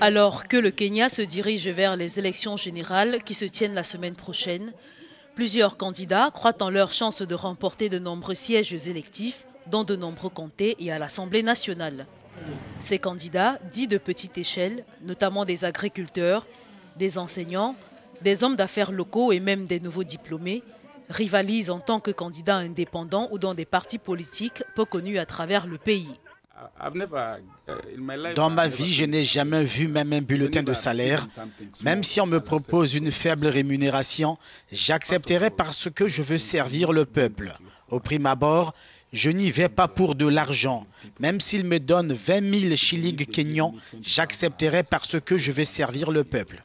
Alors que le Kenya se dirige vers les élections générales qui se tiennent la semaine prochaine, plusieurs candidats croient en leur chance de remporter de nombreux sièges électifs dans de nombreux comtés et à l'Assemblée nationale. Ces candidats, dits de petite échelle, notamment des agriculteurs, des enseignants, des hommes d'affaires locaux et même des nouveaux diplômés, rivalisent en tant que candidats indépendants ou dans des partis politiques peu connus à travers le pays. Dans ma vie, je n'ai jamais vu même un bulletin de salaire. Même si on me propose une faible rémunération, j'accepterai parce que je veux servir le peuple. Au prime abord, je n'y vais pas pour de l'argent. Même s'il me donne 20 000 shillings kenyans, j'accepterai parce que je vais servir le peuple.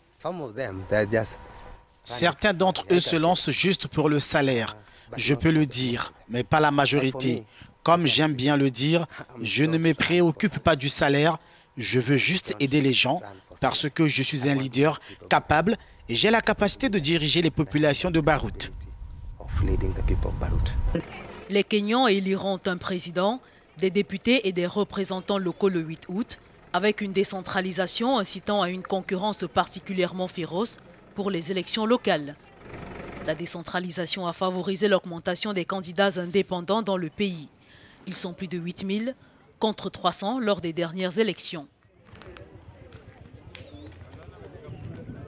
Certains d'entre eux se lancent juste pour le salaire. Je peux le dire, mais pas la majorité. Comme j'aime bien le dire, je ne me préoccupe pas du salaire. Je veux juste aider les gens parce que je suis un leader capable et j'ai la capacité de diriger les populations de Barut. Les Kenyans éliront un président, des députés et des représentants locaux le 8 août, avec une décentralisation incitant à une concurrence particulièrement féroce pour les élections locales. La décentralisation a favorisé l'augmentation des candidats indépendants dans le pays. Ils sont plus de 8 000 contre 300 lors des dernières élections.